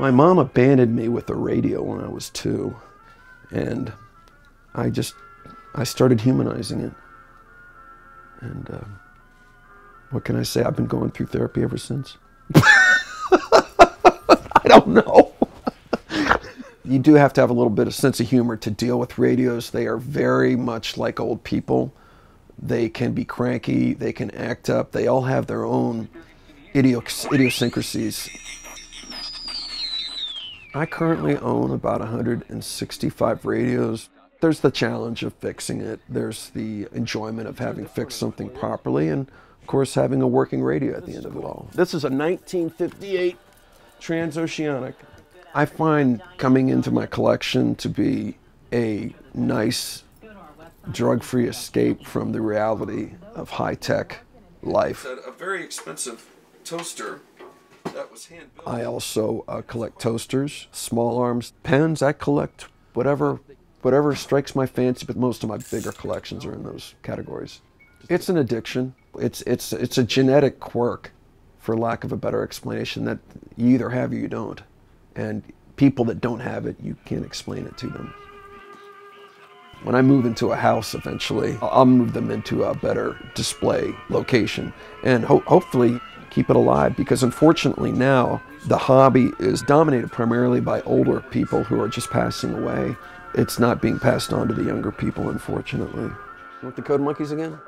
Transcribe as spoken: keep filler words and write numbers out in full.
My mom abandoned me with the radio when I was two, and I just, I started humanizing it. And uh, what can I say? I've been going through therapy ever since. I don't know. You do have to have a little bit of sense of humor to deal with radios. They are very much like old people. They can be cranky. They can act up. They all have their own idios idiosyncrasies. I currently own about one hundred sixty-five radios. There's the challenge of fixing it. There's the enjoyment of having fixed something properly, and of course having a working radio at the end of it all. This is a nineteen fifty-eight Transoceanic. I find coming into my collection to be a nice, drug-free escape from the reality of high-tech life. A very expensive toaster that was hand-built. I also uh, collect toasters, small arms, pens. I collect whatever, whatever strikes my fancy, but most of my bigger collections are in those categories. It's an addiction. It's, it's, it's a genetic quirk, for lack of a better explanation, that you either have or you don't. And people that don't have it, you can't explain it to them. When I move into a house eventually, I'll move them into a better display location and ho hopefully keep it alive, because unfortunately now the hobby is dominated primarily by older people who are just passing away. It's not being passed on to the younger people, unfortunately. You want the Code Monkeys again?